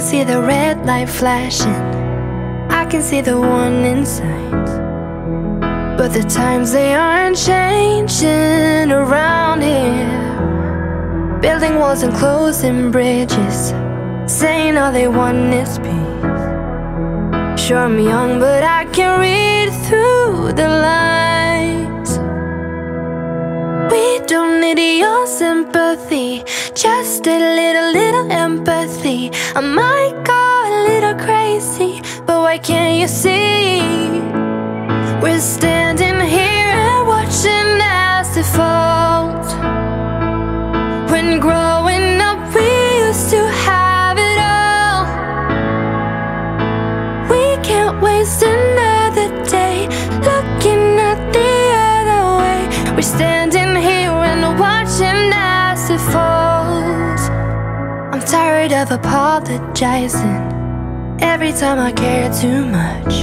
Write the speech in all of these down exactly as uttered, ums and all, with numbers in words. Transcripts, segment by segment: can see the red light flashing, I can see the warning signs, but the times they aren't changing around here. Building walls and closing bridges, saying all they want is peace. Sure, I'm young, but I can read through the lines. We don't need your sympathy, just a little, little empathy. I might go a little crazy, but why can't you see? We're standing here and watching as it falls. When growing up we used to have it all. We can't waste another day looking at the other way. We're standing here and watching as it falls. I'm tired of apologizing every time I care too much.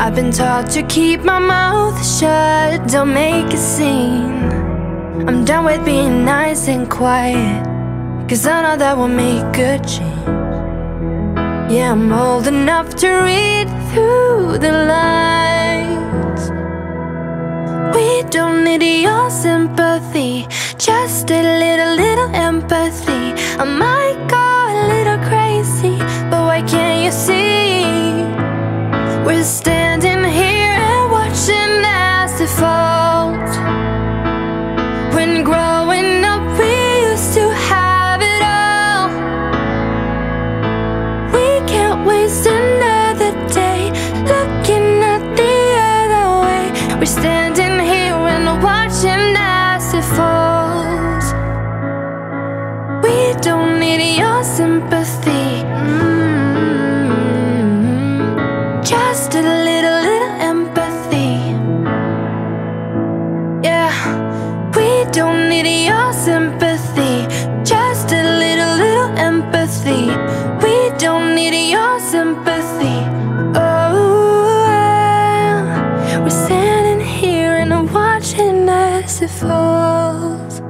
I've been taught to keep my mouth shut, don't make a scene. I'm done with being nice and quiet, cause I know that will make a change. Yeah, I'm old enough to read through the lines. We don't need your sympathy, just a little, little empathy. I might go a little crazy, but why can't you see? We're standing here and watching as it falls. When growing up we used to have it all. We can't waste another day looking at the other way. We're standing here and watching as it falls. We don't need your sympathy, just a little, little empathy. Yeah, we don't need your sympathy, just a little, little empathy. We don't need your sympathy. Oh, yeah. We're standing here and watching as it falls.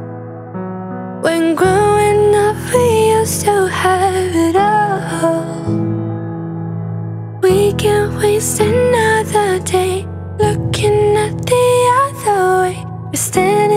When growing up we used to have it all. We can't waste another day looking at the other way. We're standing